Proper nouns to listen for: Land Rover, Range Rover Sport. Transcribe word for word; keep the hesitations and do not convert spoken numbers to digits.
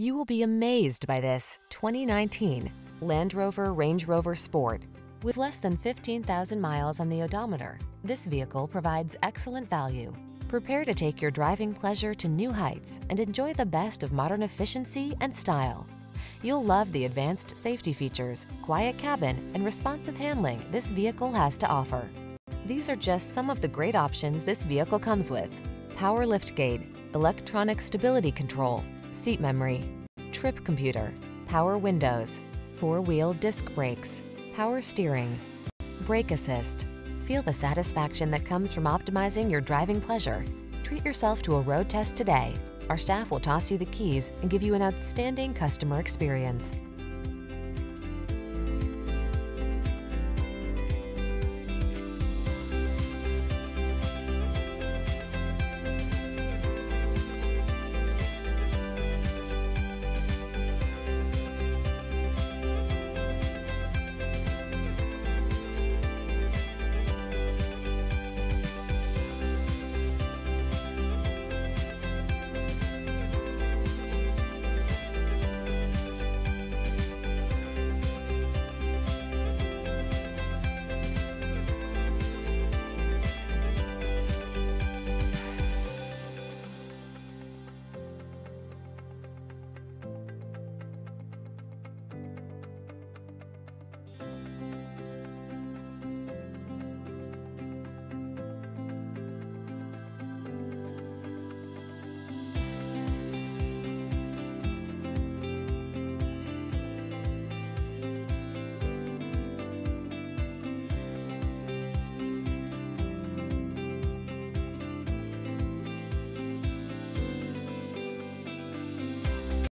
You will be amazed by this twenty nineteen Land Rover Range Rover Sport. With less than fifteen thousand miles on the odometer, this vehicle provides excellent value. Prepare to take your driving pleasure to new heights and enjoy the best of modern efficiency and style. You'll love the advanced safety features, quiet cabin, and responsive handling this vehicle has to offer. These are just some of the great options this vehicle comes with: power liftgate, electronic stability control, seat memory, trip computer, power windows, four-wheel disc brakes, power steering, brake assist. Feel the satisfaction that comes from optimizing your driving pleasure. Treat yourself to a road test today. Our staff will toss you the keys and give you an outstanding customer experience.